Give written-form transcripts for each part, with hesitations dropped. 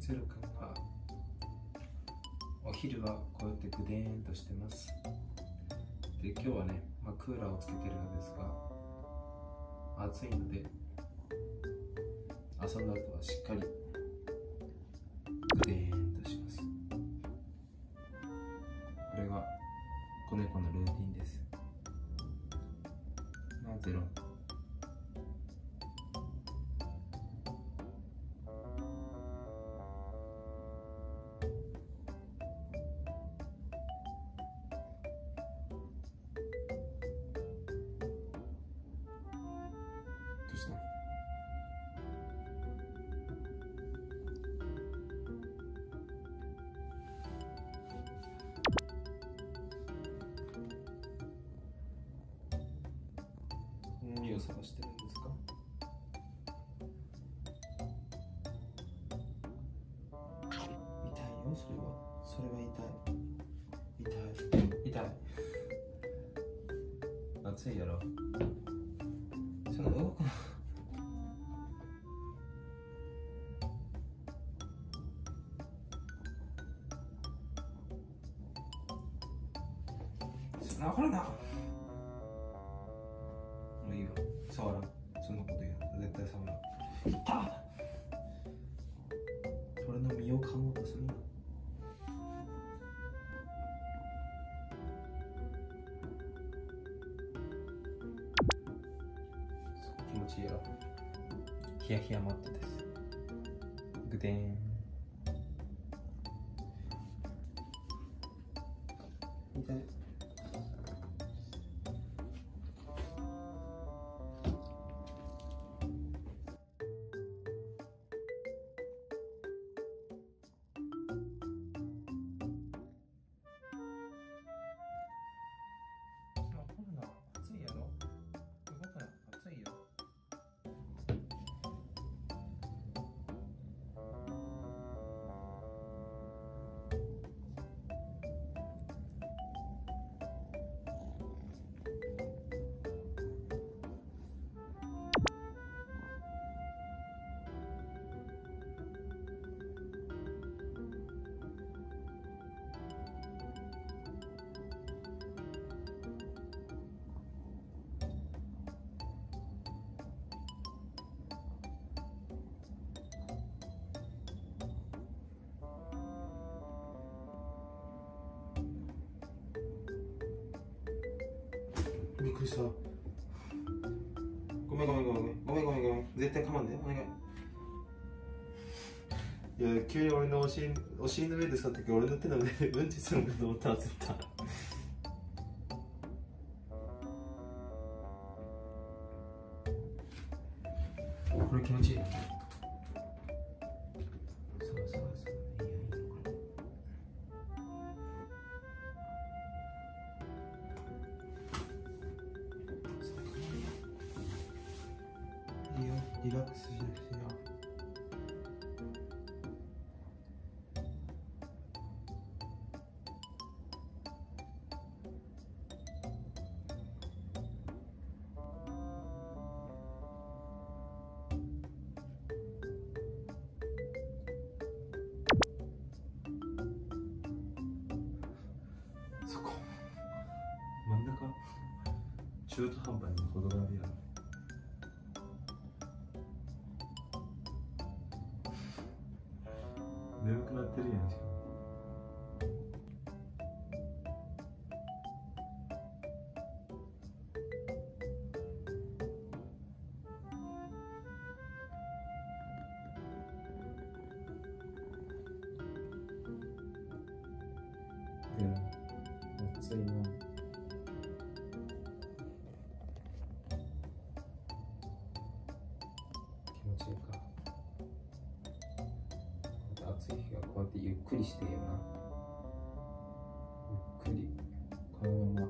つるくんはお昼はこうやってぐでーんとしてます。で、今日はね、クーラーをつけてるのですが、暑いので朝の後はしっかりぐでーんとします。これが子猫のルーティンです。なんていうの、何を探してるんですか？痛いよ、それは。それは痛い。痛い。痛い。熱いやろ。その動くの。そんな怒るな。もういいよ、触らん。そんなこと言うな、絶対触らん。いった俺の身を噛もうとするな。気持ちいいやろ。ヒヤヒヤマットです。ぐでん。痛い。びっくりした。ごめん、絶対構わんで、お願い。いや、急に俺のお尻の上で座った時、俺の手の上でうんちするのかと思ったらずったこれ気持ちいい。そう、いいよ。リラックスしなくていいよ。そこ真ん中、中途半端に子供がいるやろ。眠くなってるやん。ついな。気持ちいいか。こうやって暑い日はこうやってゆっくりしてるよな。ゆっくりこのまま。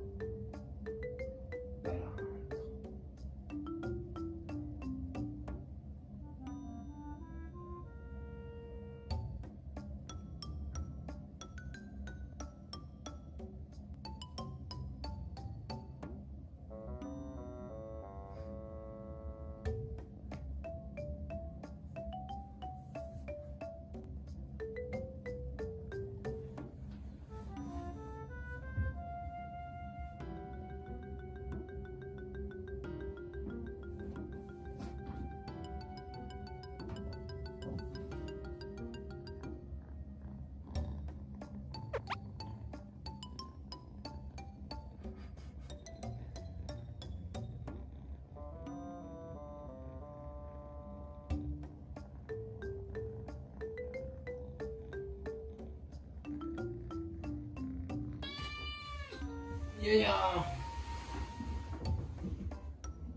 よいしょ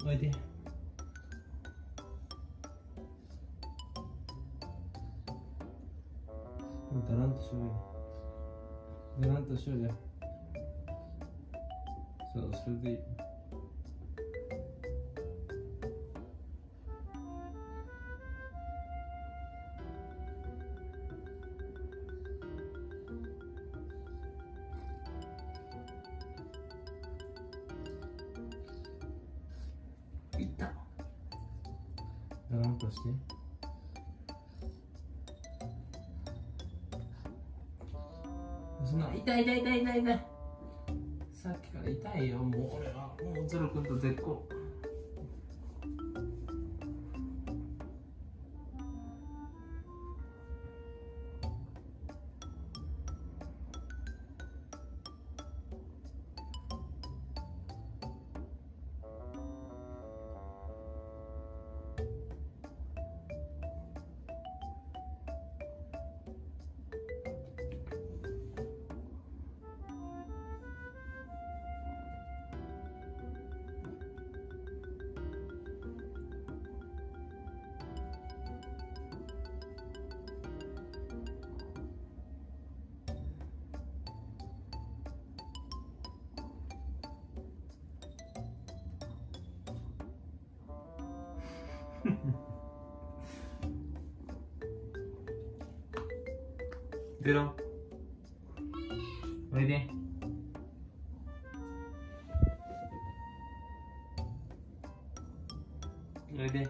ー、おいで。だらんとしようよ。だらんとしようじゃん。そう、それでいい。だらんとして。そんな痛い痛い痛い痛い痛い。さっきから痛いよ、もう俺はもうゾロ君と絶好。出ろ、おいで。おいで。